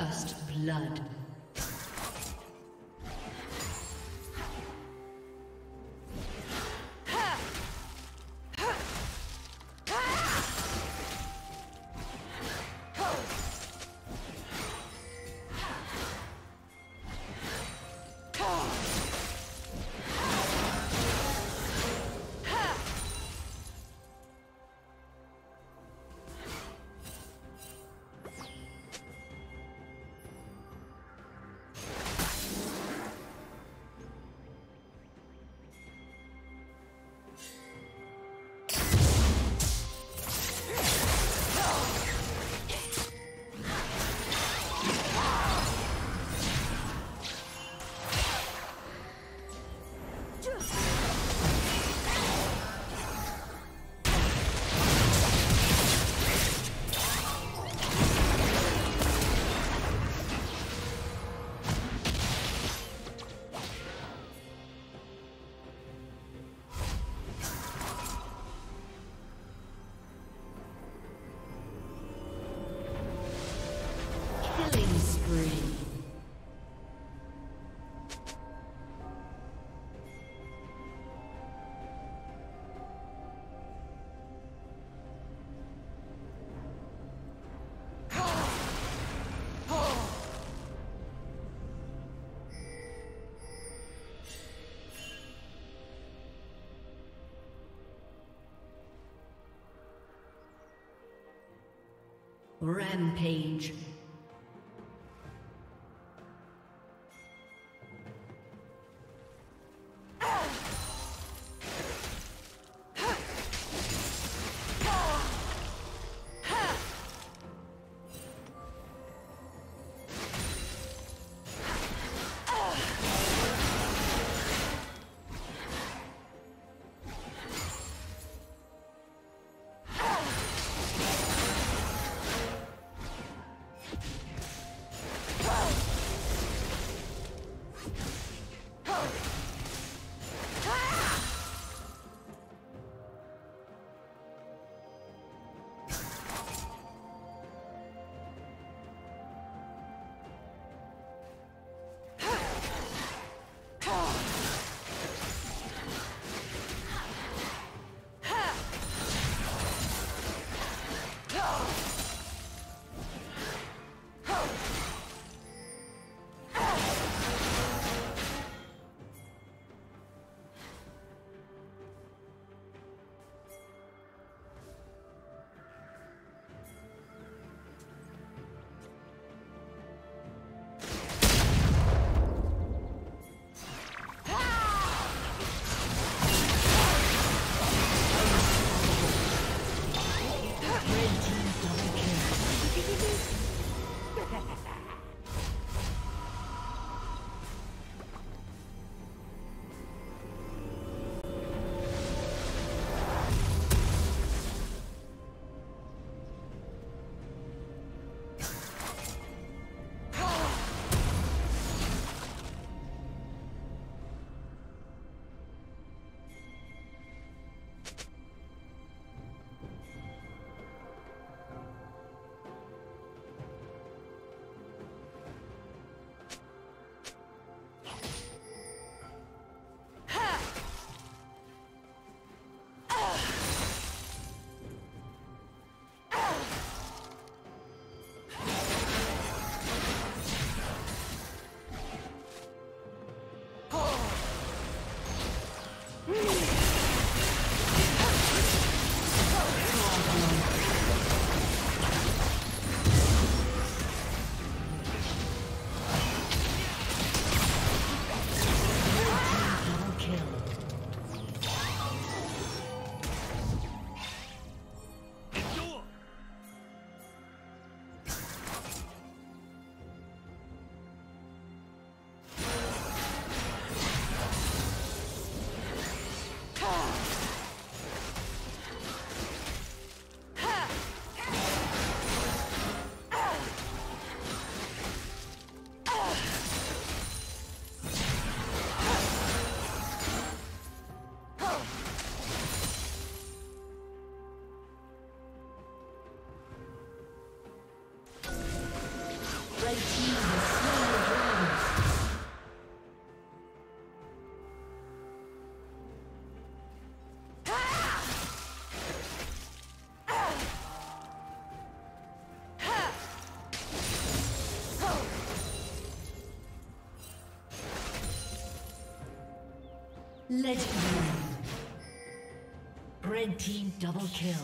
First blood. Rampage. Legendary. Red team double kill.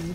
Blue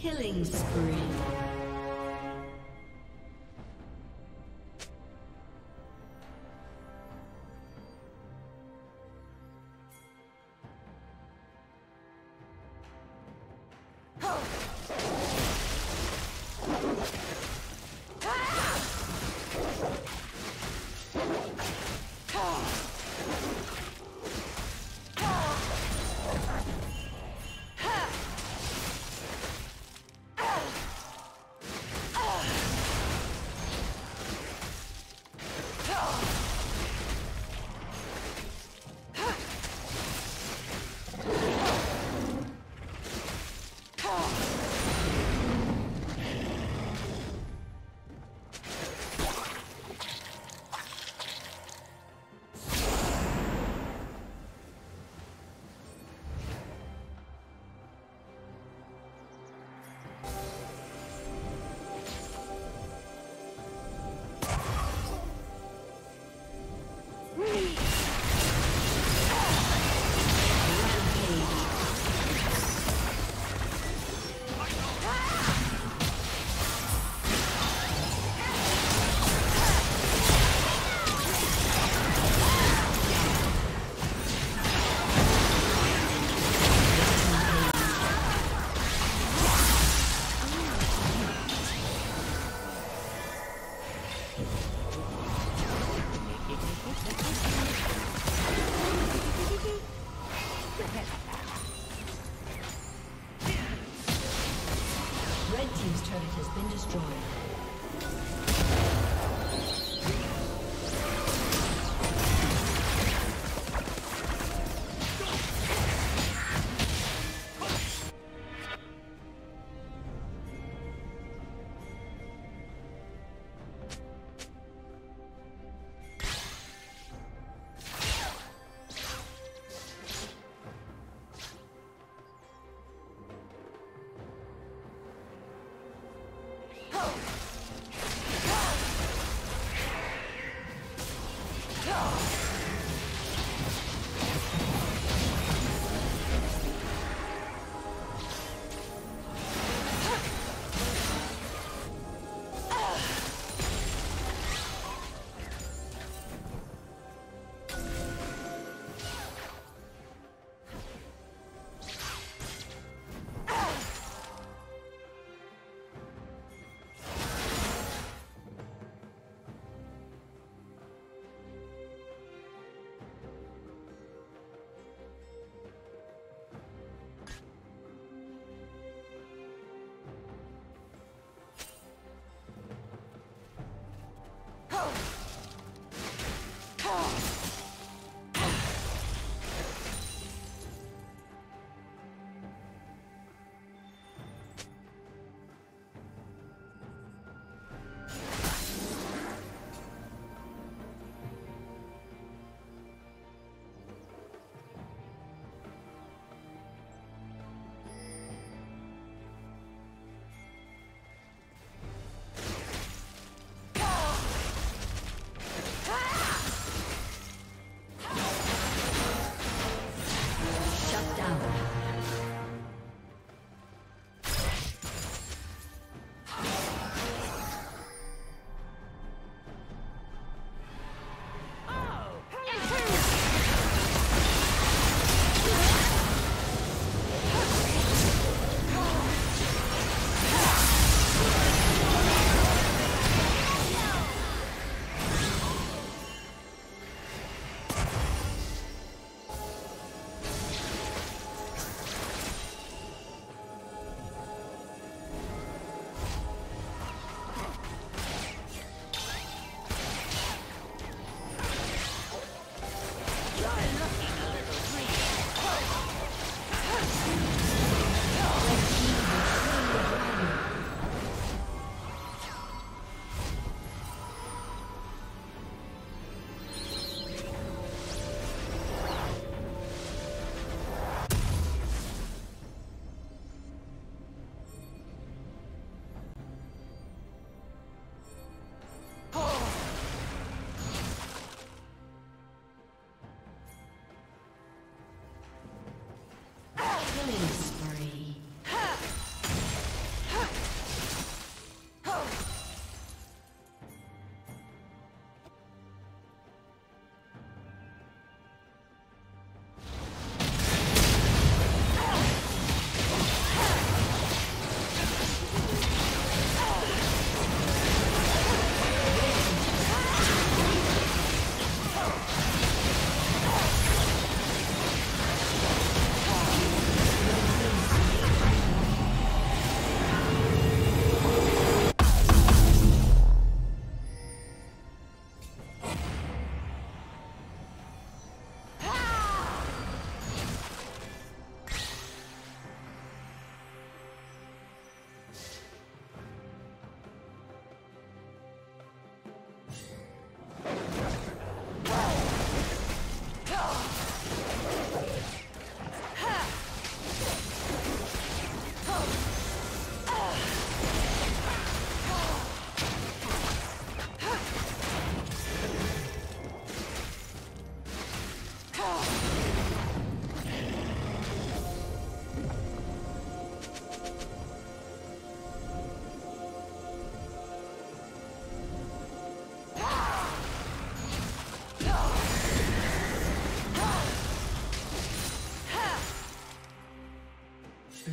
Killing spree.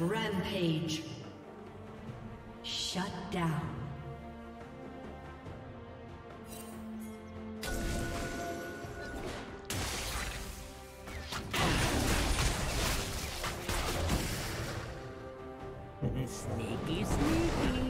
Rampage. Shut down. Sneaky, sneaky.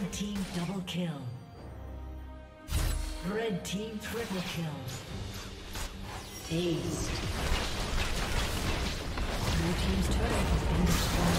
Red team double kill. Red team triple kill. Ace. Blue team's turret has been destroyed.